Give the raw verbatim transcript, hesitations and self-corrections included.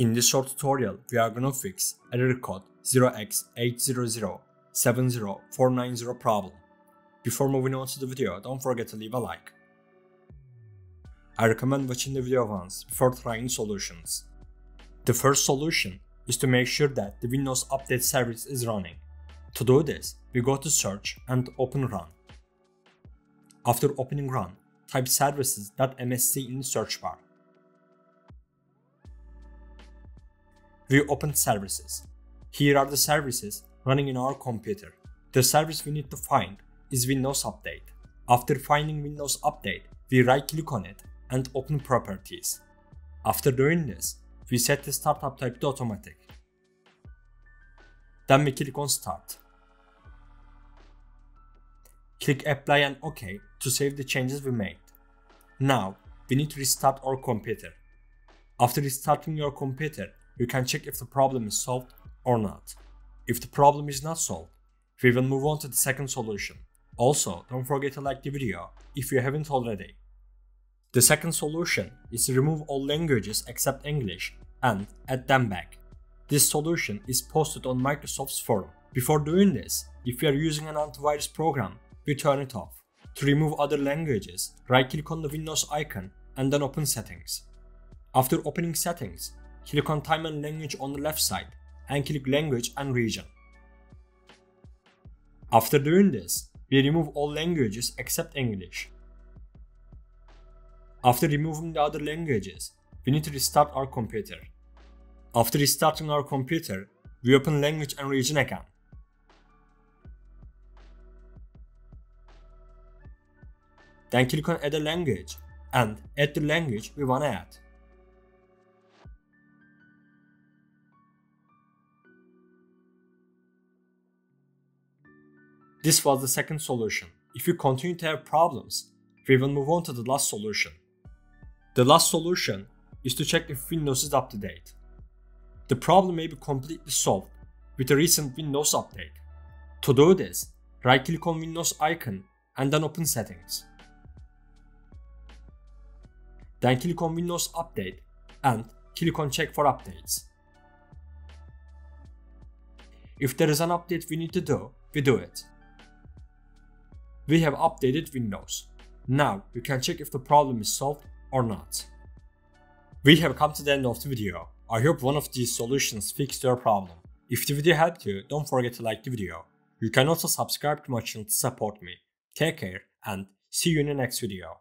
In this short tutorial, we are gonna fix error code zero x eight zero zero seven zero four nine zero problem. Before moving on to the video, don't forget to leave a like. I recommend watching the video once before trying solutions. The first solution is to make sure that the Windows Update service is running. To do this, we go to search and open run. After opening run, type services.msc in the search bar. We open services. Here are the services running in our computer. The service we need to find is Windows Update. After finding Windows Update, we right-click on it and open Properties. After doing this, we set the startup type to automatic. Then we click on Start. Click Apply and OK to save the changes we made. Now, we need to restart our computer. After restarting your computer, you can check if the problem is solved or not. If the problem is not solved, we will move on to the second solution. Also, don't forget to like the video if you haven't already. The second solution is to remove all languages except English and add them back. This solution is posted on Microsoft's forum. Before doing this, if you are using an antivirus program, we turn it off. To remove other languages, right-click on the Windows icon and then open Settings. After opening Settings, click on Time and Language on the left side and click Language and Region. After doing this, we remove all languages except English. After removing the other languages, we need to restart our computer. After restarting our computer, we open Language and Region again. Then click on Add a Language and add the language we want to add. This was the second solution. If you continue to have problems, we will move on to the last solution. The last solution is to check if Windows is up to date. The problem may be completely solved with a recent Windows update. To do this, right-click on Windows icon and then open Settings. Then click on Windows Update and click on Check for Updates. If there is an update we need to do, we do it. We have updated Windows. Now you can check if the problem is solved or not. We have come to the end of the video. I hope one of these solutions fixed your problem. If the video helped you, don't forget to like the video. You can also subscribe to my channel to support me. Take care and see you in the next video.